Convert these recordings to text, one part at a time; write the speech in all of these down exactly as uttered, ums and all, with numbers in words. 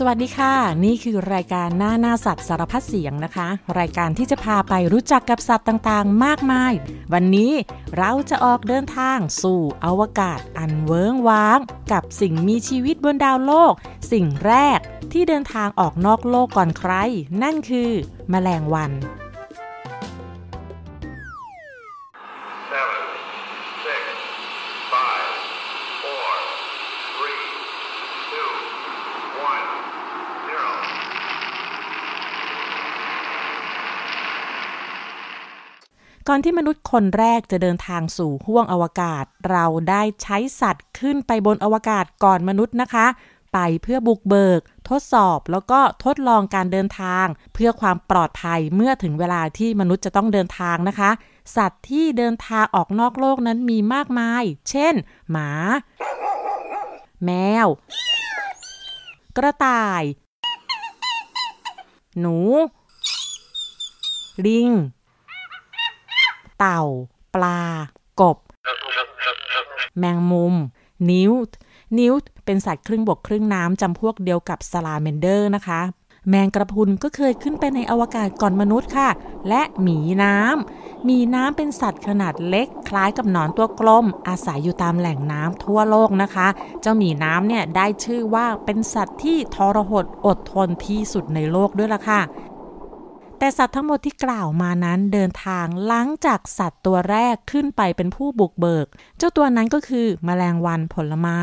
สวัสดีค่ะนี่คือรายการหน้าหน้าสัตว์สารพัดเสียงนะคะรายการที่จะพาไปรู้จักกับสัตว์ต่างๆมากมายวันนี้เราจะออกเดินทางสู่อวกาศอันเวิ้งว้างกับสิ่งมีชีวิตบนดาวโลกสิ่งแรกที่เดินทางออกนอกโลกก่อนใครนั่นคือแมลงวันก่อนที่มนุษย์คนแรกจะเดินทางสู่ห้วงอวกาศเราได้ใช้สัตว์ขึ้นไปบนอวกาศก่อนมนุษย์นะคะไปเพื่อบุกเบิกทดสอบแล้วก็ทดลองการเดินทางเพื่อความปลอดภัยเมื่อถึงเวลาที่มนุษย์จะต้องเดินทางนะคะสัตว์ที่เดินทางออกนอกโลกนั้นมีมากมายเช่นหมาแมวกระต่ายหนูลิงเต่าปลากบแมงมุมนิ้วนิ้วเป็นสัตว์ครึ่งบกครึ่งน้ำจำพวกเดียวกับสลาแมนเดอร์นะคะแมงกระพุนก็เคยขึ้นไปในอวกาศก่อนมนุษย์ค่ะและหมีน้ำหมีน้ำเป็นสัตว์ขนาดเล็กคล้ายกับหนอนตัวกลมอาศัยอยู่ตามแหล่งน้ำทั่วโลกนะคะเจ้าหมีน้ำเนี่ยได้ชื่อว่าเป็นสัตว์ที่ทรหดอดทนที่สุดในโลกด้วยล่ะค่ะแต่สัตว์ทั้งหมดที่กล่าวมานั้นเดินทางหลังจากสัตว์ตัวแรกขึ้นไปเป็นผู้บุกเบิกเจ้าตัวนั้นก็คือแมลงวันผลไม้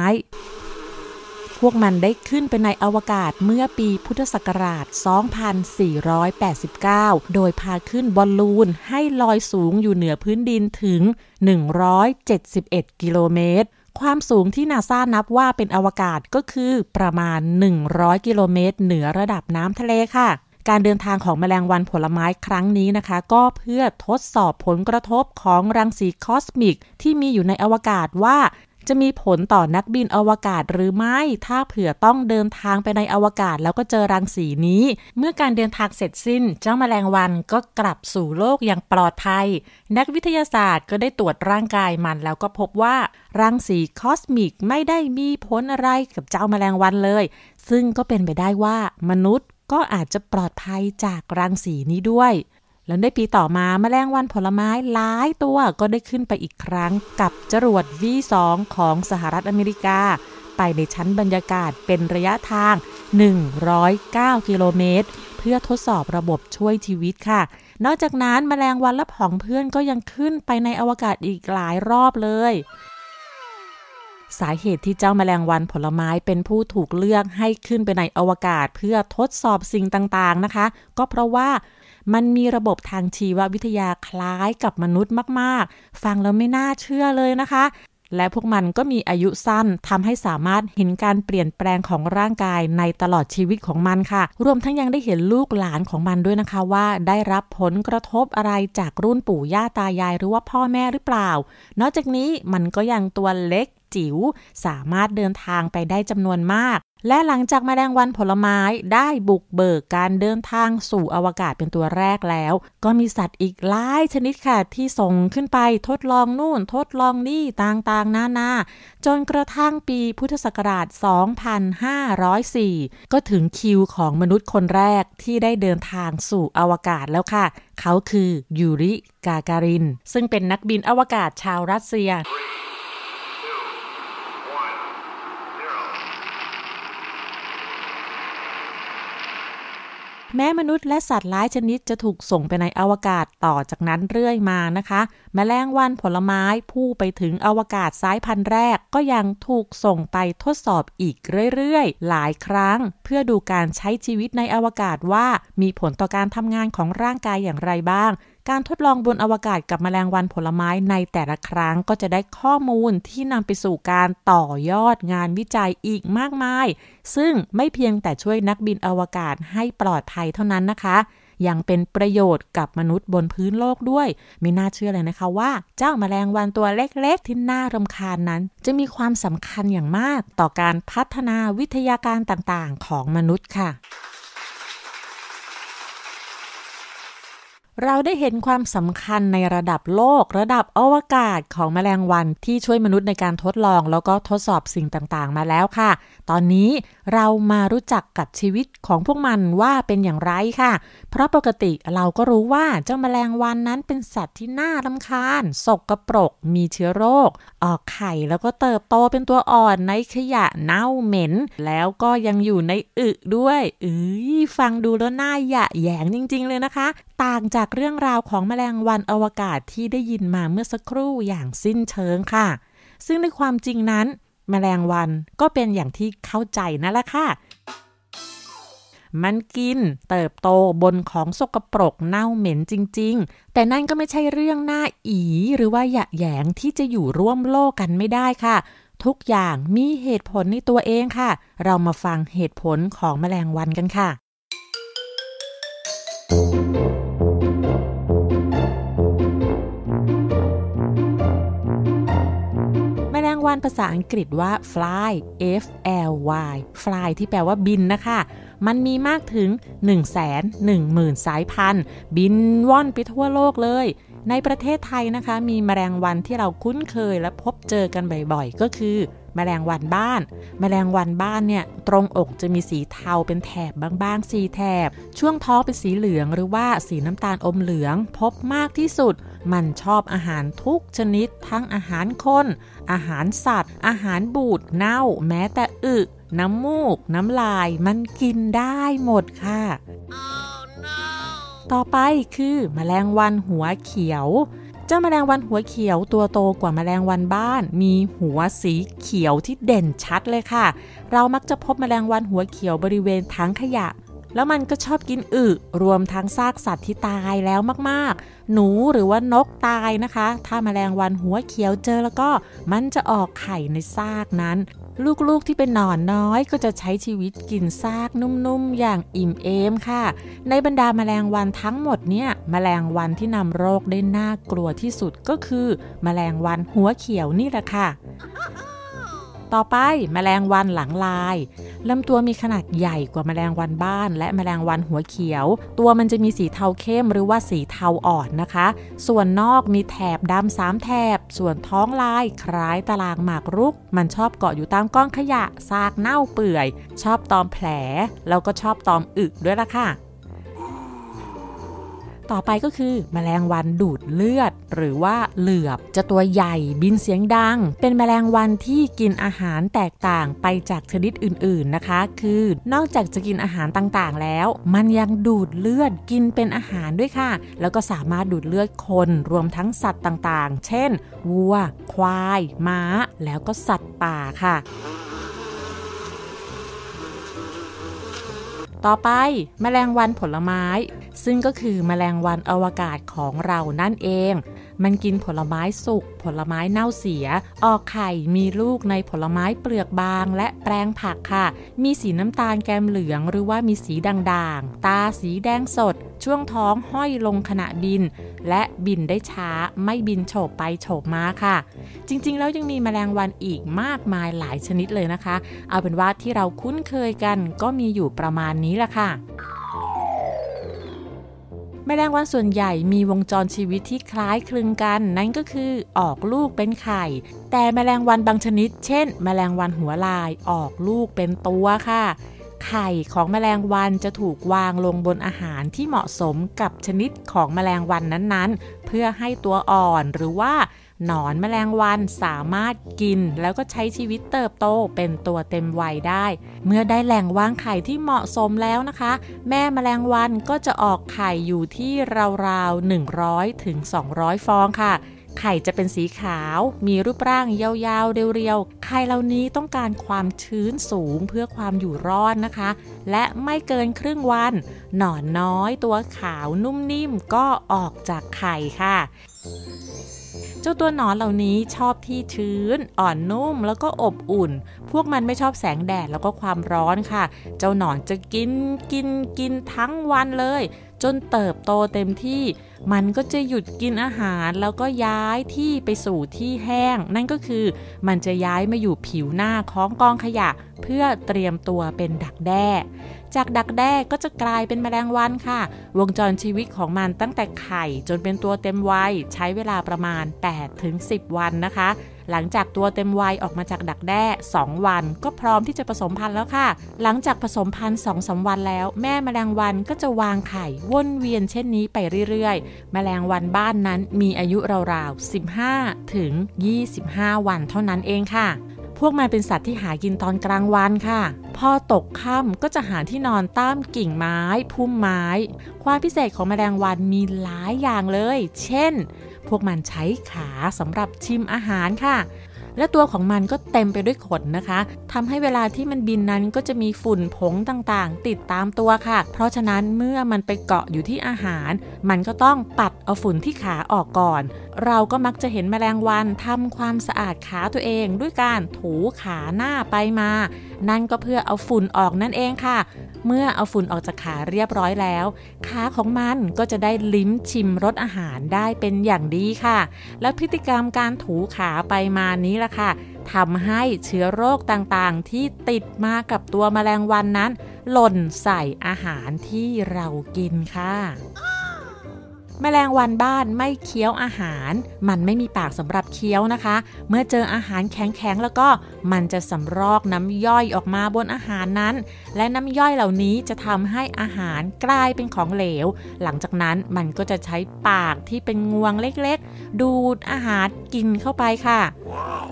พวกมันได้ขึ้นไปในอวกาศเมื่อปีพุทธศักราช สองพันสี่ร้อยแปดสิบเก้า โดยพาขึ้นบอลลูนให้ลอยสูงอยู่เหนือพื้นดินถึง หนึ่งร้อยเจ็ดสิบเอ็ด กิโลเมตรความสูงที่นาซานับว่าเป็นอวกาศก็คือประมาณ หนึ่งร้อย กิโลเมตรเหนือระดับน้ำทะเลค่ะการเดินทางของแมลงวันผลไม้ครั้งนี้นะคะก็เพื่อทดสอบผลกระทบของรังสีคอสมิกที่มีอยู่ในอวกาศว่าจะมีผลต่อนักบินอวกาศหรือไม่ถ้าเผื่อต้องเดินทางไปในอวกาศแล้วก็เจอรังสีนี้เมื่อการเดินทางเสร็จสิ้นเจ้าแมลงวันก็กลับสู่โลกอย่างปลอดภัยนักวิทยาศาสตร์ก็ได้ตรวจร่างกายมันแล้วก็พบว่ารังสีคอสมิกไม่ได้มีผลอะไรกับเจ้าแมลงวันเลยซึ่งก็เป็นไปได้ว่ามนุษย์ก็อาจจะปลอดภัยจากรังสีนี้ด้วยแล้วในปีต่อมาแมลงวันผลไม้หลายตัวก็ได้ขึ้นไปอีกครั้งกับจรวด วี ทู ของสหรัฐอเมริกาไปในชั้นบรรยากาศเป็นระยะทางหนึ่งร้อยเก้ากิโลเมตรเพื่อทดสอบระบบช่วยชีวิตค่ะนอกจากนั้นแมลงวันและผองเพื่อนก็ยังขึ้นไปในอวกาศอีกหลายรอบเลยสาเหตุที่เจ้าแมลงวันผลไม้เป็นผู้ถูกเลือกให้ขึ้นไปในอวกาศเพื่อทดสอบสิ่งต่างๆนะคะก็เพราะว่ามันมีระบบทางชีววิทยาคล้ายกับมนุษย์มากๆฟังแล้วไม่น่าเชื่อเลยนะคะและพวกมันก็มีอายุสั้นทำให้สามารถเห็นการเปลี่ยนแปลงของร่างกายในตลอดชีวิตของมันค่ะรวมทั้งยังได้เห็นลูกหลานของมันด้วยนะคะว่าได้รับผลกระทบอะไรจากรุ่นปู่ย่าตายายหรือว่าพ่อแม่หรือเปล่านอกจากนี้มันก็ยังตัวเล็กจิ๋วสามารถเดินทางไปได้จำนวนมากและหลังจากแมลงวันผลไม้ได้บุกเบิกการเดินทางสู่อวกาศเป็นตัวแรกแล้วก็มีสัตว์อีกหลายชนิดค่ะที่ส่งขึ้นไปทดลองนู่นทดลองนี่ต่างๆนานาจนกระทั่งปีพุทธศักราช สองพันห้าร้อยสี่ ก็ถึงคิวของมนุษย์คนแรกที่ได้เดินทางสู่อวกาศแล้วค่ะเขาคือยูริกาการินซึ่งเป็นนักบินอวกาศชาวรัสเซียแม้มนุษย์และสัตว์หลายชนิดจะถูกส่งไปในอวกาศต่อจากนั้นเรื่อยมานะคะแมลงวันผลไม้ผู้ไปถึงอวกาศสายพันธุ์แรกก็ยังถูกส่งไปทดสอบอีกเรื่อยๆหลายครั้งเพื่อดูการใช้ชีวิตในอวกาศว่ามีผลต่อการทำงานของร่างกายอย่างไรบ้างการทดลองบนอวกาศกับแมลงวันผลไม้ในแต่ละครั้งก็จะได้ข้อมูลที่นำไปสู่การต่อยอดงานวิจัยอีกมากมายซึ่งไม่เพียงแต่ช่วยนักบินอวกาศให้ปลอดภัยเท่านั้นนะคะยังเป็นประโยชน์กับมนุษย์บนพื้นโลกด้วยไม่น่าเชื่อเลยนะคะว่าเจ้าแมลงวันตัวเล็กๆที่น่ารำคาญนั้นจะมีความสำคัญอย่างมากต่อการพัฒนาวิทยาการต่างๆของมนุษย์ค่ะ เราได้เห็นความสำคัญในระดับโลกระดับอวกาศของแมลงวันที่ช่วยมนุษย์ในการทดลองแล้วก็ทดสอบสิ่งต่างๆมาแล้วค่ะตอนนี้เรามารู้จักกับชีวิตของพวกมันว่าเป็นอย่างไรค่ะเพราะปกติเราก็รู้ว่าเจ้าแมลงวันนั้นเป็นสัตว์ที่น่ารำคาญสกปรกมีเชื้อโรคออกไข่แล้วก็เติบโตเป็นตัวอ่อนในขยะเน่าเหม็นแล้วก็ยังอยู่ในอึด้วยเอ้ยฟังดูแล้วน่าหยะแหยงจริงๆเลยนะคะต่างจากเรื่องราวของแมลงวันอวกาศที่ได้ยินมาเมื่อสักครู่อย่างสิ้นเชิงค่ะซึ่งในความจริงนั้นแมลงวันก็เป็นอย่างที่เข้าใจนั่นแหละค่ะมันกินเติบโตบนของสกปรกเน่าเหม็นจริงๆแต่นั่นก็ไม่ใช่เรื่องน่าอีหรือว่าหยะแหยงที่จะอยู่ร่วมโลกกันไม่ได้ค่ะทุกอย่างมีเหตุผลในตัวเองค่ะเรามาฟังเหตุผลของแมลงวันกันค่ะวันภาษาอังกฤษว่า fly f l y fly ที่แปลว่าบินนะคะมันมีมากถึง หนึ่งแสนหนึ่งหมื่น สายพันธุ์บินว่อนไปทั่วโลกเลยในประเทศไทยนะคะมีแมลงวันที่เราคุ้นเคยและพบเจอกันบ่อยๆก็คือแมลงวันบ้านแมลงวันบ้านเนี่ยตรงอกจะมีสีเทาเป็นแถบบางๆสีแถบช่วงท้องเป็นสีเหลืองหรือว่าสีน้ำตาลอมเหลืองพบมากที่สุดมันชอบอาหารทุกชนิดทั้งอาหารคนอาหารสัตว์อาหารบูดเน่าแม้แต่อึน้ำมูกน้ำลายมันกินได้หมดค่ะ oh, no. ต่อไปคือแมลงวันหัวเขียวเจ้าแมลงวันหัวเขียวตัวโตกว่าแมลงวันบ้านมีหัวสีเขียวที่เด่นชัดเลยค่ะเรามักจะพบแมลงวันหัวเขียวบริเวณถังขยะแล้วมันก็ชอบกินอึรวมทั้งซากสัตว์ที่ตายแล้วมากๆหนูหรือว่านกตายนะคะถ้าแมลงวันหัวเขียวเจอแล้วก็มันจะออกไข่ในซากนั้นลูกๆที่เป็นหนอนน้อยก็จะใช้ชีวิตกินซากนุ่มๆอย่างอิ่มเอมค่ะในบรรดาแมลงวันทั้งหมดเนี่ยแมลงวันที่นำโรคได้น่ากลัวที่สุดก็คือแมลงวันหัวเขียวนี่แหละค่ะต่อไปแมลงวันหลังลายลำตัวมีขนาดใหญ่กว่าแมลงวันบ้านและแมลงวันหัวเขียวตัวมันจะมีสีเทาเข้มหรือว่าสีเทาอ่อนนะคะส่วนนอกมีแถบดำสามแถบส่วนท้องลายคล้ายตารางหมากรุกมันชอบเกาะอยู่ตามก้อนขยะซากเน่าเปื่อยชอบตอมแผลแล้วก็ชอบตอมอึด้วยล่ะค่ะต่อไปก็คือแมลงวันดูดเลือดหรือว่าเหลือบจะตัวใหญ่บินเสียงดังเป็นแมลงวันที่กินอาหารแตกต่างไปจากชนิดอื่นๆนะคะคือนอกจากจะกินอาหารต่างๆแล้วมันยังดูดเลือดกินเป็นอาหารด้วยค่ะแล้วก็สามารถดูดเลือดคนรวมทั้งสัตว์ต่างๆเช่นวัวควายม้าแล้วก็สัตว์ป่าค่ะต่อไปแมลงวันผลไม้ซึ่งก็คือแมลงวันอวกาศของเรานั่นเองมันกินผลไม้สุกผลไม้เน่าเสียออกไข่มีลูกในผลไม้เปลือกบางและแปลงผักค่ะมีสีน้ำตาลแกมเหลืองหรือว่ามีสีด่างๆตาสีแดงสดช่วงท้องห้อยลงขณะบินและบินได้ช้าไม่บินโฉบไปโฉบมาค่ะจริงๆแล้วยังมีแมลงวันอีกมากมายหลายชนิดเลยนะคะเอาเป็นว่าที่เราคุ้นเคยกันก็มีอยู่ประมาณนี้ละค่ะแมลงวันส่วนใหญ่มีวงจรชีวิตที่คล้ายคลึงกันนั่นก็คือออกลูกเป็นไข่แต่แมลงวันบางชนิดเช่นแมลงวันหัวลายออกลูกเป็นตัวค่ะไข่ของแมลงวันจะถูกวางลงบนอาหารที่เหมาะสมกับชนิดของแมลงวันนั้นๆเพื่อให้ตัวอ่อนหรือว่าหนอนแมลงวันสามารถกินแล้วก็ใช้ชีวิตเติบโตเป็นตัวเต็มวัยได้เมื่อได้แหล่งวางไข่ที่เหมาะสมแล้วนะคะแม่แมลงวันก็จะออกไข่อยู่ที่ราวๆ หนึ่งร้อยถึงสองร้อย ฟองค่ะไข่จะเป็นสีขาวมีรูปร่างยาวๆเรียวๆไข่เหล่านี้ต้องการความชื้นสูงเพื่อความอยู่รอดนะคะและไม่เกินครึ่งวันหนอนน้อยตัวขาวนุ่มนิ่มก็ออกจากไข่ค่ะเจ้าตัวหนอนเหล่านี้ชอบที่ชื้นอ่อนนุ่มแล้วก็อบอุ่นพวกมันไม่ชอบแสงแดดแล้วก็ความร้อนค่ะเจ้าหนอนจะกินกินกินทั้งวันเลยจนเติบโตเต็มที่ มันก็จะหยุดกินอาหารแล้วก็ย้ายที่ไปสู่ที่แห้งนั่นก็คือมันจะย้ายมาอยู่ผิวหน้าของกองขยะเพื่อเตรียมตัวเป็นดักแด้จากดักแด้ก็จะกลายเป็นแมลงวันค่ะวงจรชีวิตของมันตั้งแต่ไข่จนเป็นตัวเต็มวัยใช้เวลาประมาณ แปดถึงสิบ วันนะคะหลังจากตัวเต็มวัยออกมาจากดักแด้สองวันก็พร้อมที่จะผสมพันธุ์แล้วค่ะหลังจากผสมพันธุ์ สองถึงสาม วันแล้วแม่แมลงวันก็จะวางไข่วนเวียนเช่นนี้ไปเรื่อยๆแมลงวันบ้านนั้นมีอายุราวๆ สิบห้าถึงยี่สิบห้า วันเท่านั้นเองค่ะพวกมันเป็นสัตว์ที่หากินตอนกลางวันค่ะพอตกค่ำก็จะหาที่นอนตามกิ่งไม้พุ่มไม้ความพิเศษของแมลงวันมีหลายอย่างเลยเช่นพวกมันใช้ขาสำหรับชิมอาหารค่ะและตัวของมันก็เต็มไปด้วยขนนะคะทำให้เวลาที่มันบินนั้นก็จะมีฝุ่นผงต่างๆติดตามตัวค่ะเพราะฉะนั้นเมื่อมันไปเกาะอยู่ที่อาหารมันก็ต้องปัดเอาฝุ่นที่ขาออกก่อนเราก็มักจะเห็นแมลงวันทำความสะอาดขาตัวเองด้วยการถูขาหน้าไปมานั่นก็เพื่อเอาฝุ่นออกนั่นเองค่ะเมื่อเอาฝุ่นออกจากขาเรียบร้อยแล้วขาของมันก็จะได้ลิ้มชิมรสอาหารได้เป็นอย่างดีค่ะและพฤติกรรมการถูขาไปมานี้ล่ะค่ะทำให้เชื้อโรคต่างๆที่ติดมากับตัวแมลงวันนั้นหล่นใส่อาหารที่เรากินค่ะแมลงวันบ้านไม่เคี้ยวอาหารมันไม่มีปากสำหรับเคี้ยวนะคะเมื่อเจออาหารแข็งๆแล้วก็มันจะสำรอกน้ำย่อยออกมาบนอาหารนั้นและน้ำย่อยเหล่านี้จะทำให้อาหารกลายเป็นของเหลวหลังจากนั้นมันก็จะใช้ปากที่เป็นงวงเล็กๆดูดอาหารกินเข้าไปค่ะ wow.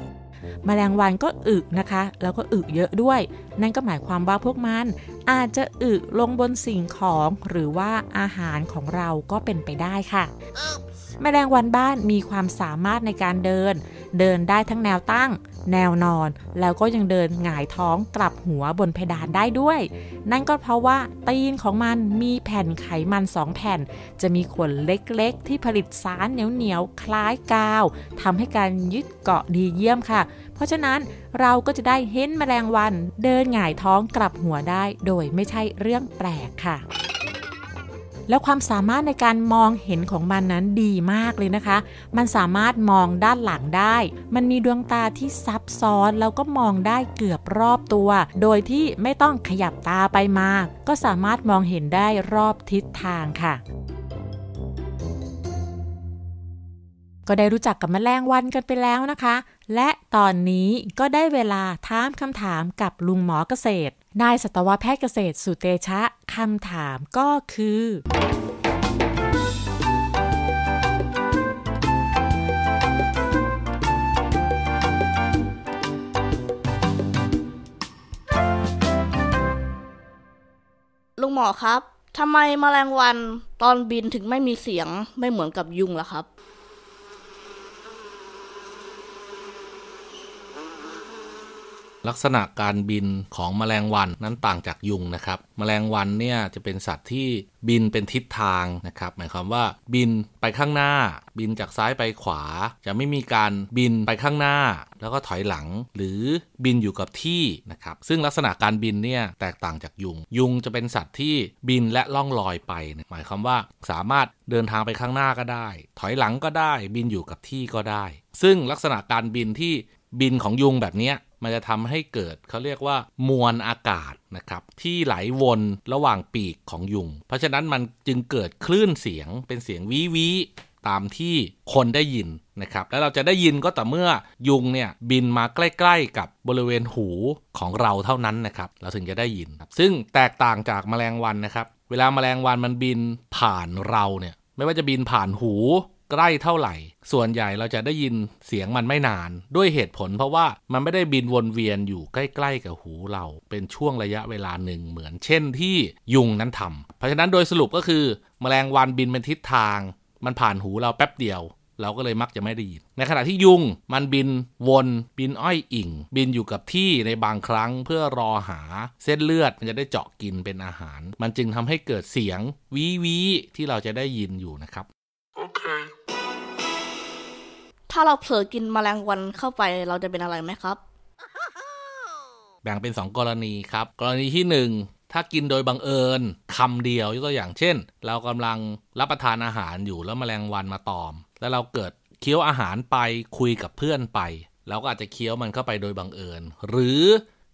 แมลงวันก็อึนะคะแล้วก็อึเยอะด้วยนั่นก็หมายความว่าพวกมันอาจจะอึลงบนสิ่งของหรือว่าอาหารของเราก็เป็นไปได้ค่ะแมลงวันบ้านมีความสามารถในการเดินเดินได้ทั้งแนวตั้งแนวนอนแล้วก็ยังเดินหงายท้องกลับหัวบนเพดานได้ด้วยนั่นก็เพราะว่าตีนของมันมีแผ่นไขมันสองแผ่นจะมีขนเล็กๆที่ผลิตสารเหนียวๆคล้ายกาวทำให้การยึดเกาะดีเยี่ยมค่ะเพราะฉะนั้นเราก็จะได้เห็นแมลงวันเดินหงายท้องกลับหัวได้โดยไม่ใช่เรื่องแปลกค่ะแล้วความสามารถในการมองเห็นของมันนั้นดีมากเลยนะคะมันสามารถมองด้านหลังได้มันมีดวงตาที่ซับซ้อนแล้วก็มองได้เกือบรอบตัวโดยที่ไม่ต้องขยับตาไปมาก็สามารถมองเห็นได้รอบทิศทางค่ะก็ได้รู้จักกับแมลงวันกันไปแล้วนะคะและตอนนี้ก็ได้เวลาถามคำถามกับลุงหมอเกษตรนายสัตวแพทย์เกษตรสุเตชะคำถามก็คือลุงหมอครับทำไมแมลงวันตอนบินถึงไม่มีเสียงไม่เหมือนกับยุงล่ะครับลักษณะการบินของแมลงวันนั้นต่างจากยุงนะครับแมลงวันเนี่ยจะเป็นสัตว์ที่บินเป็นทิศทางนะครับหมายความว่าบินไปข้างหน้าบินจากซ้ายไปขวาจะไม่มีการบินไปข้างหน้าแล้วก็ถอยหลังหรือบินอยู่กับที่นะครับซึ่งลักษณะการบินเนี่ยแตกต่างจากยุงยุงจะเป็นสัตว์ที่บินและล่องลอยไปหมายความว่าสามารถเดินทางไปข้างหน้าก็ได้ถอยหลังก็ได้บินอยู่กับที่ก็ได้ซึ่งลักษณะการบินที่บินของยุงแบบนี้มันจะทำให้เกิดเขาเรียกว่ามวลอากาศนะครับที่ไหลวนระหว่างปีกของยุงเพราะฉะนั้นมันจึงเกิดคลื่นเสียงเป็นเสียงวีวีตามที่คนได้ยินนะครับแล้วเราจะได้ยินก็ต่อเมื่อยุงเนี่ยบินมาใกล้ๆกับบริเวณหูของเราเท่านั้นนะครับเราถึงจะได้ยินซึ่งแตกต่างจากแมลงวันนะครับเวลาแมลงวันมันบินผ่านเราเนี่ยไม่ว่าจะบินผ่านหูใกล้เท่าไหร่ส่วนใหญ่เราจะได้ยินเสียงมันไม่นานด้วยเหตุผลเพราะว่ามันไม่ได้บินวนเวียนอยู่ใกล้ๆกับหูเราเป็นช่วงระยะเวลาหนึ่งเหมือนเช่นที่ยุงนั้นทำเพราะฉะนั้นโดยสรุปก็คือแมลงวันบินเป็นทิศทางมันผ่านหูเราแป๊บเดียวเราก็เลยมักจะไม่ได้ยินในขณะที่ยุงมันบินวนบินอ้อยอิ่งบินอยู่กับที่ในบางครั้งเพื่อรอหาเส้นเลือดมันจะได้เจาะกินเป็นอาหารมันจึงทำให้เกิดเสียงวีวีที่เราจะได้ยินอยู่นะครับถ้าเราเผลอกินแมลงวันเข้าไปเราจะเป็นอะไรไหมครับแบ่งเป็นสองกรณีครับกรณีที่หนึ่ง ถ้ากินโดยบังเอิญคำเดียวยกตัวอย่างเช่นเรากำลังรับประทานอาหารอยู่แล้วแมลงวันมาตอมแล้วเราเกิดเคี้ยวอาหารไปคุยกับเพื่อนไปเราก็อาจจะเคี้ยวมันเข้าไปโดยบังเอิญหรือ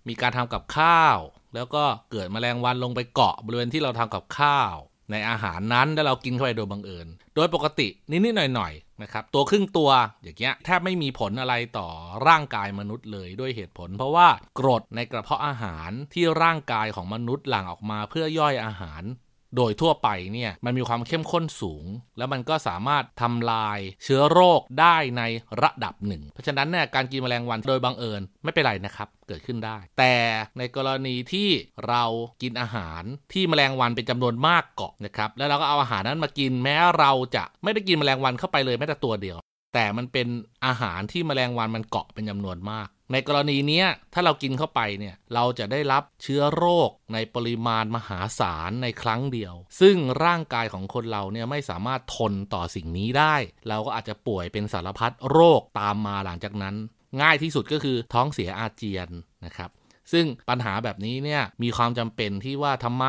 มีการทำกับข้าวแล้วก็เกิดแมลงวันลงไปเกาะบริเวณที่เราทำกับข้าวในอาหารนั้นแล้วเรากินเข้าไปโดยบังเอิญโดยปกตินิดๆหน่อยๆนะครับตัวครึ่งตัวอย่างเงี้ยแทบไม่มีผลอะไรต่อร่างกายมนุษย์เลยด้วยเหตุผลเพราะว่ากรดในกระเพาะอาหารที่ร่างกายของมนุษย์หลั่งออกมาเพื่อย่อยอาหารโดยทั่วไปเนี่ยมันมีความเข้มข้นสูงแล้วมันก็สามารถทำลายเชื้อโรคได้ในระดับหนึ่งเพราะฉะนั้นเนี่ยการกินแมลงวันโดยบังเอิญไม่เป็นไรนะครับเกิดขึ้นได้แต่ในกรณีที่เรากินอาหารที่แมลงวันเป็นจำนวนมากเกาะนะครับแล้วเราก็เอาอาหารนั้นมากินแม้เราจะไม่ได้กินแมลงวันเข้าไปเลยแม้แต่ตัวเดียวแต่มันเป็นอาหารที่แมลงวันมันเกาะเป็นจำนวนมากในกรณีนี้ถ้าเรากินเข้าไปเนี่ยเราจะได้รับเชื้อโรคในปริมาณมหาศาลในครั้งเดียวซึ่งร่างกายของคนเราเนี่ยไม่สามารถทนต่อสิ่งนี้ได้เราก็อาจจะป่วยเป็นสารพัดโรคตามมาหลังจากนั้นง่ายที่สุดก็คือท้องเสียอาเจียนนะครับซึ่งปัญหาแบบนี้เนี่ยมีความจำเป็นที่ว่าทำไม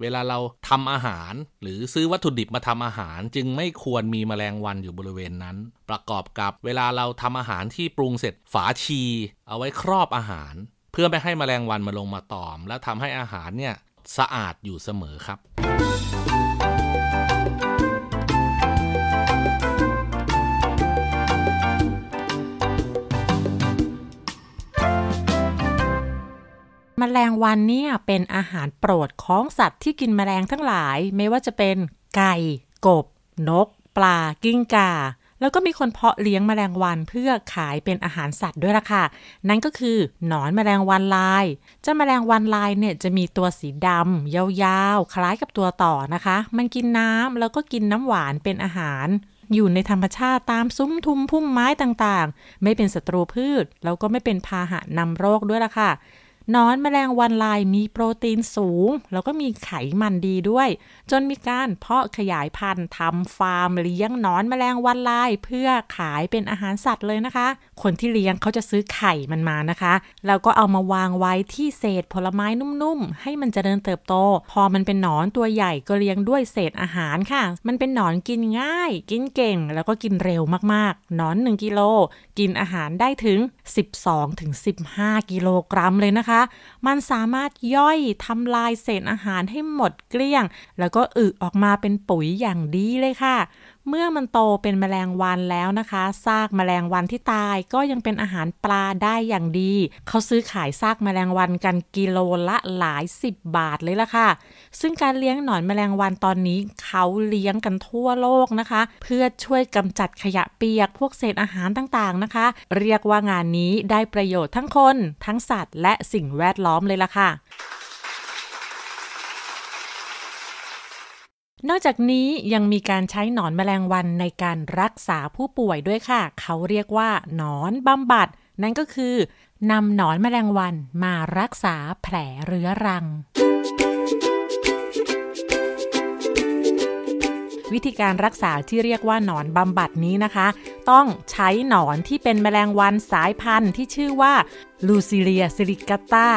เวลาเราทำอาหารหรือซื้อวัตถุดิบมาทำอาหารจึงไม่ควรมีแมลงวันอยู่บริเวณนั้นประกอบกับเวลาเราทำอาหารที่ปรุงเสร็จฝาชีเอาไว้ครอบอาหารเพื่อไม่ให้แมลงวันมาลงมาตอมและทำให้อาหารเนี่ยสะอาดอยู่เสมอครับแมลงวันเนี่ยเป็นอาหารโปรดของสัตว์ที่กินแมลงทั้งหลายไม่ว่าจะเป็นไก่กบนกปลากิ้งก่าแล้วก็มีคนเพาะเลี้ยงแมลงวันเพื่อขายเป็นอาหารสัตว์ด้วยล่ะค่ะนั่นก็คือหนอนแมลงวันลายเจ้าแมลงวันลายเนี่ยจะมีตัวสีดำยาวๆคล้ายกับตัวต่อนะคะมันกินน้ำแล้วก็กินน้ำหวานเป็นอาหารอยู่ในธรรมชาติตามซุ้มทุมพุ่มไม้ต่างๆไม่เป็นศัตรูพืชแล้วก็ไม่เป็นพาหะนำโรคด้วยล่ะค่ะหนอนแมลงวันลายมีโปรตีนสูงแล้วก็มีไขมันดีด้วยจนมีการเพาะขยายพันธุ์ทำฟาร์มเลี้ยงหนอนแมลงวันลายเพื่อขายเป็นอาหารสัตว์เลยนะคะคนที่เลี้ยงเขาจะซื้อไข่มันมานะคะแล้วก็เอามาวางไว้ที่เศษผลไม้นุ่มๆให้มันเจริญเติบโตพอมันเป็นหนอนตัวใหญ่ก็เลี้ยงด้วยเศษอาหารค่ะมันเป็นหนอนกินง่ายกินเก่งแล้วก็กินเร็วมากๆหนอนหนึ่งกิโลกินอาหารได้ถึง สิบสองถึงสิบห้า กิโลกรัมเลยนะคะมันสามารถย่อยทำลายเศษอาหารให้หมดเกลี้ยงแล้วก็อึออกมาเป็นปุ๋ยอย่างดีเลยค่ะเมื่อมันโตเป็นแมลงวันแล้วนะคะซากแมลงวันที่ตายก็ยังเป็นอาหารปลาได้อย่างดีเขาซื้อขายซากแมลงวันกันกิโลละหลายสิบบาทเลยล่ะค่ะซึ่งการเลี้ยงหนอนแมลงวันตอนนี้เขาเลี้ยงกันทั่วโลกนะคะเพื่อช่วยกำจัดขยะเปียกพวกเศษอาหารต่างๆนะคะเรียกว่างานนี้ได้ประโยชน์ทั้งคนทั้งสัตว์และสิ่งแวดล้อมเลยล่ะค่ะนอกจากนี้ยังมีการใช้หนอนแมลงวันในการรักษาผู้ป่วยด้วยค่ะเขาเรียกว่าหนอนบำบัดนั่นก็คือนำหนอนแมลงวันมารักษาแผลเรื้อรังวิธีการรักษาที่เรียกว่าหนอนบำบัดนี้นะคะต้องใช้หนอนที่เป็นแมลงวันสายพันธุ์ที่ชื่อว่าลูซิเลียซิลิกัตตา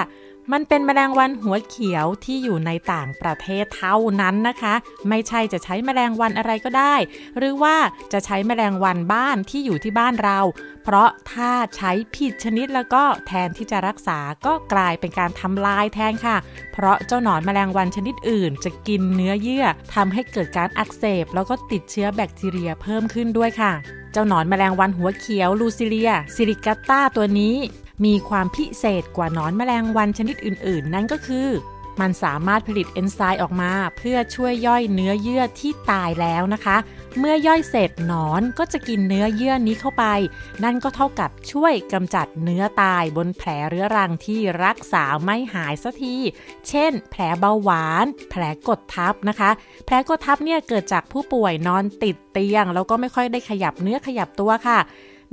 มันเป็นแมลงวันหัวเขียวที่อยู่ในต่างประเทศเท่านั้นนะคะไม่ใช่จะใช้แมลงวันอะไรก็ได้หรือว่าจะใช้แมลงวันบ้านที่อยู่ที่บ้านเราเพราะถ้าใช้ผิดชนิดแล้วก็แทนที่จะรักษาก็กลายเป็นการทำลายแทนค่ะเพราะเจ้าหนอนแมลงวันชนิดอื่นจะกินเนื้อเยื่อทำให้เกิดการอักเสบแล้วก็ติดเชื้อแบคทีเรียเพิ่มขึ้นด้วยค่ะเจ้าหนอนแมลงวันหัวเขียวลูซิเลียซิลิกัตตาตัวนี้มีความพิเศษกว่าหนอนแมลงวันชนิดอื่นๆนั่นก็คือมันสามารถผลิตเอนไซม์ออกมาเพื่อช่วยย่อยเนื้อเยื่อที่ตายแล้วนะคะเมื่อย่อยเสร็จหนอนก็จะกินเนื้อเยื่อนี้เข้าไปนั่นก็เท่ากับช่วยกำจัดเนื้อตายบนแผลเรื้อรังที่รักษาไม่หายสักทีเช่นแผลเบาหวานแผลกดทับนะคะแผลกดทับเนี่ยเกิดจากผู้ป่วยนอนติดเตียงแล้วก็ไม่ค่อยได้ขยับเนื้อขยับตัวค่ะ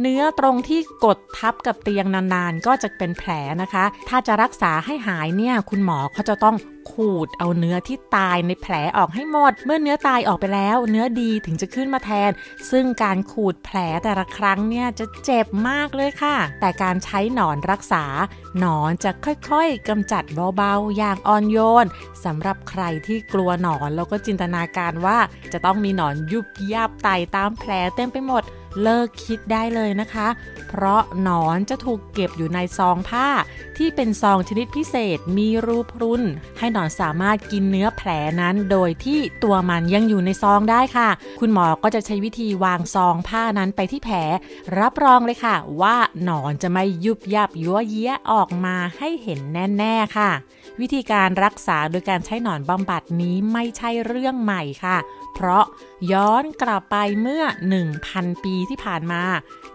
เนื้อตรงที่กดทับกับเตียงนานๆก็จะเป็นแผลนะคะถ้าจะรักษาให้หายเนี่ยคุณหมอเขาจะต้องขูดเอาเนื้อที่ตายในแผลออกให้หมดเมื่อเนื้อตายออกไปแล้วเนื้อดีถึงจะขึ้นมาแทนซึ่งการขูดแผลแต่ละครั้งเนี่ยจะเจ็บมากเลยค่ะแต่การใช้หนอนรักษาหนอนจะค่อยๆกำจัดเบาๆอย่างอ่อนโยนสำหรับใครที่กลัวหนอนแล้วก็จินตนาการว่าจะต้องมีหนอนยุบยับไต่ตามแผลเต็มไปหมดเลิกคิดได้เลยนะคะเพราะหนอนจะถูกเก็บอยู่ในซองผ้าที่เป็นซองชนิดพิเศษมีรูพรุนให้หนอนสามารถกินเนื้อแผลนั้นโดยที่ตัวมันยังอยู่ในซองได้ค่ะคุณหมอก็จะใช้วิธีวางซองผ้านั้นไปที่แผลรับรองเลยค่ะว่าหนอนจะไม่ยุบยับยั่วเยี้ยออกมาให้เห็นแน่ๆค่ะวิธีการรักษาโดยการใช้หนอนบำบัดนี้ไม่ใช่เรื่องใหม่ค่ะเพราะย้อนกลับไปเมื่อ หนึ่งพัน ปีที่ผ่านมา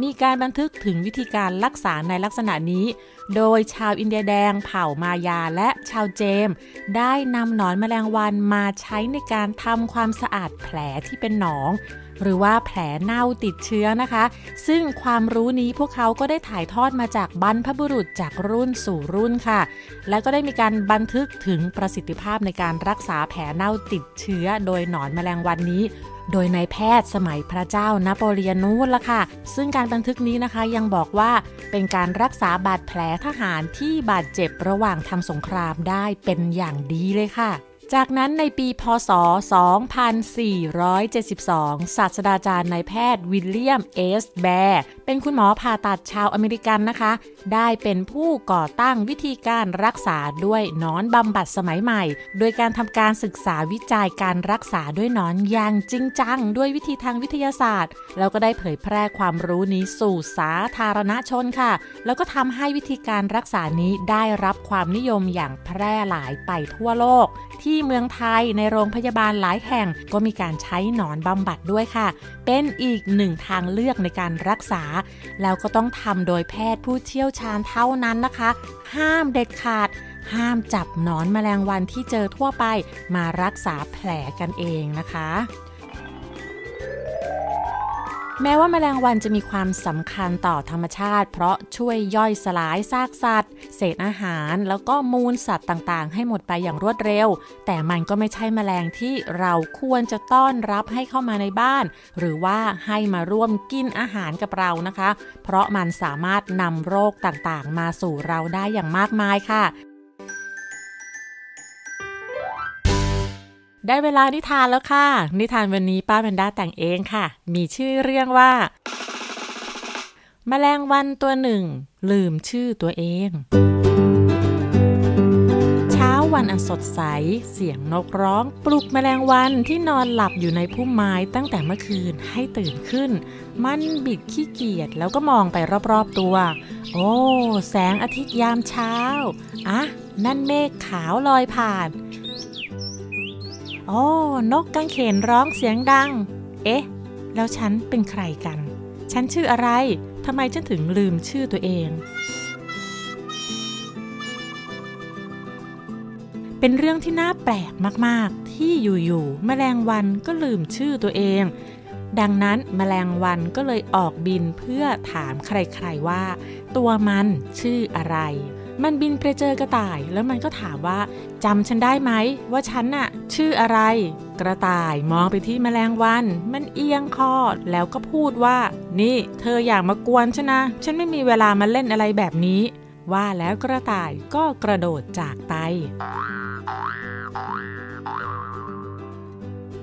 มีการบันทึกถึงวิธีการรักษาในลักษณะนี้โดยชาวอินเดียแดงเผ่ามายาและชาวเจมได้นำหนอนแมลงวันมาใช้ในการทำความสะอาดแผลที่เป็นหนองหรือว่าแผลเน่าติดเชื้อนะคะซึ่งความรู้นี้พวกเขาก็ได้ถ่ายทอดมาจากบรรพบุรุษจากรุ่นสู่รุ่นค่ะและก็ได้มีการบันทึกถึงประสิทธิภาพในการรักษาแผลเน่าติดเชื้อโดยหนอนแมลงวันนี้โดยนายแพทย์สมัยพระเจ้านโปเลียนนู่นละค่ะซึ่งการบันทึกนี้นะคะยังบอกว่าเป็นการรักษาบาดแผลทหารที่บาดเจ็บระหว่างทำสงครามได้เป็นอย่างดีเลยค่ะจากนั้นในปีพ.ศ. สองพันสี่ร้อยเจ็ดสิบสอง ศาสตราจารย์นายแพทย์วิลเลียมเอสแบร์เป็นคุณหมอผ่าตัดชาวอเมริกันนะคะได้เป็นผู้ก่อตั้งวิธีการรักษาด้วยหนอนบำบัดสมัยใหม่โดยการทำการศึกษาวิจัยการรักษาด้วยหนอนอย่างจริงจังด้วยวิธีทางวิทยาศาสตร์แล้วก็ได้เผยแพร่ความรู้นี้สู่สาธารณชนค่ะแล้วก็ทำให้วิธีการรักษานี้ได้รับความนิยมอย่างแพร่หลายไปทั่วโลกที่ที่เมืองไทยในโรงพยาบาลหลายแห่งก็มีการใช้หนอนบำบัดด้วยค่ะเป็นอีกหนึ่งทางเลือกในการรักษาแล้วก็ต้องทำโดยแพทย์ผู้เชี่ยวชาญเท่านั้นนะคะห้ามเด็ดขาดห้ามจับหนอนแมลงวันที่เจอทั่วไปมารักษาแผลกันเองนะคะแม้ว่าแมลงวันจะมีความสำคัญต่อธรรมชาติเพราะช่วยย่อยสลายซากสัตว์เศษอาหารแล้วก็มูลสัตว์ต่างๆให้หมดไปอย่างรวดเร็วแต่มันก็ไม่ใช่แมลงที่เราควรจะต้อนรับให้เข้ามาในบ้านหรือว่าให้มาร่วมกินอาหารกับเรานะคะเพราะมันสามารถนำโรคต่างๆมาสู่เราได้อย่างมากมายค่ะได้เวลานิทานแล้วค่ะนิทานวันนี้ป้าแมนด้าแต่งเองค่ะมีชื่อเรื่องว่าแมลงวันตัวหนึ่งลืมชื่อตัวเองเช้าวันอันสดใสเสียงนกร้องปลุกแมลงวันที่นอนหลับอยู่ในพุ่มไม้ตั้งแต่เมื่อคืนให้ตื่นขึ้นมันบิดขี้เกียจแล้วก็มองไปรอบๆตัวโอ้แสงอาทิตย์ยามเช้าอ่ะนั่นเมฆขาวลอยผ่านโอ้นกกังเขนร้องเสียงดังเอ๊ะแล้วฉันเป็นใครกันฉันชื่ออะไรทำไมฉันถึงลืมชื่อตัวเองเป็นเรื่องที่น่าแปลกมากๆที่อยู่ๆแมลงวันก็ลืมชื่อตัวเองดังนั้นแมลงวันก็เลยออกบินเพื่อถามใครๆว่าตัวมันชื่ออะไรมันบินไปเจอกระต่ายแล้วมันก็ถามว่าจำฉันได้ไหมว่าฉันน่ะชื่ออะไรกระต่ายมองไปที่แมลงวันมันเอียงคอแล้วก็พูดว่านี่เธออย่ามากวนฉันนะฉันไม่มีเวลามาเล่นอะไรแบบนี้ว่าแล้วกระต่ายก็กระโดดจากไป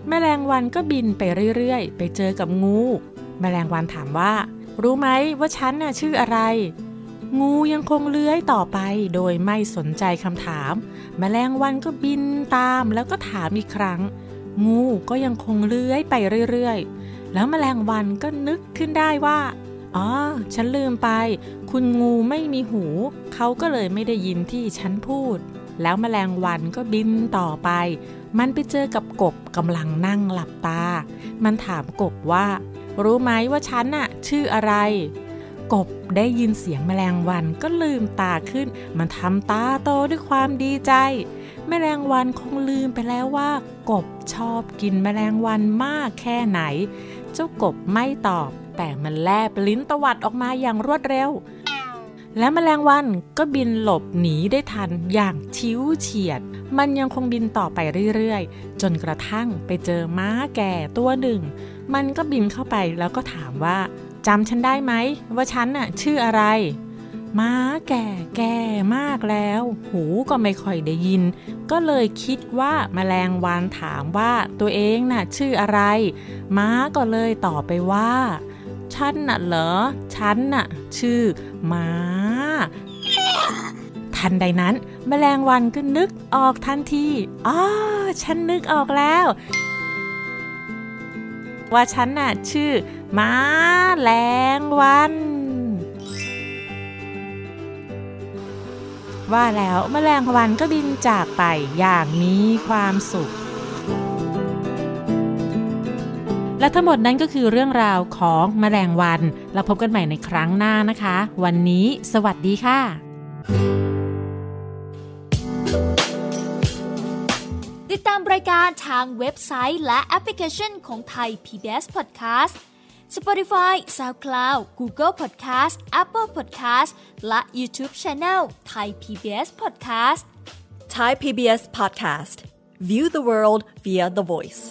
แมลงวันก็บินไปเรื่อยๆไปเจอกับงูแมลงวันถามว่ารู้ไหมว่าฉันน่ะชื่ออะไรงูยังคงเลื้อยต่อไปโดยไม่สนใจคำถามแมลงวันก็บินตามแล้วก็ถามอีกครั้งงูก็ยังคงเลื้อยไปเรื่อยๆแล้วแมลงวันก็นึกขึ้นได้ว่าอ๋อฉันลืมไปคุณงูไม่มีหูเขาก็เลยไม่ได้ยินที่ฉันพูดแล้วแมลงวันก็บินต่อไปมันไปเจอกับกบกำลังนั่งหลับตามันถามกบว่ารู้ไหมว่าฉันน่ะชื่ออะไรกบได้ยินเสียงแมลงวันก็ลืมตาขึ้นมันทำตาโตด้วยความดีใจแมลงวันคงลืมไปแล้วว่ากบชอบกินแมลงวันมากแค่ไหนเจ้ากบไม่ตอบ แต่มันแลบลิ้นตวัดออกมาอย่างรวดเร็วและแมลงวันก็บินหลบหนีได้ทันอย่างชิวเฉียดมันยังคงบินต่อไปเรื่อยๆจนกระทั่งไปเจอม้าแก่ตัวหนึ่งมันก็บินเข้าไปแล้วก็ถามว่าจำฉันได้ไหมว่าฉันน่ะชื่ออะไรม้าแก่แก่มากแล้วหูก็ไม่ค่อยได้ยินก็เลยคิดว่าแมลงวันถามว่าตัวเองน่ะชื่ออะไรม้าก็เลยตอบไปว่าฉันน่ะเหรอฉันน่ะชื่อม้าทันใดนั้นแมลงวันก็นึกออกทันทีอ๋อฉันนึกออกแล้วว่าฉันน่ะชื่อม้าแมลงวันว่าแล้วแมลงวันก็บินจากไปอย่างมีความสุขและทั้งหมดนั้นก็คือเรื่องราวของแมลงวันเราพบกันใหม่ในครั้งหน้านะคะวันนี้สวัสดีค่ะติดตามรายการทางเว็บไซต์และแอปพลิเคชันของ Thai พี บี เอส Podcast Spotify SoundCloud Google Podcast Apple Podcast และ YouTube Channel Thai พี บี เอส Podcast Thai พี บี เอS Podcast View the world via the voice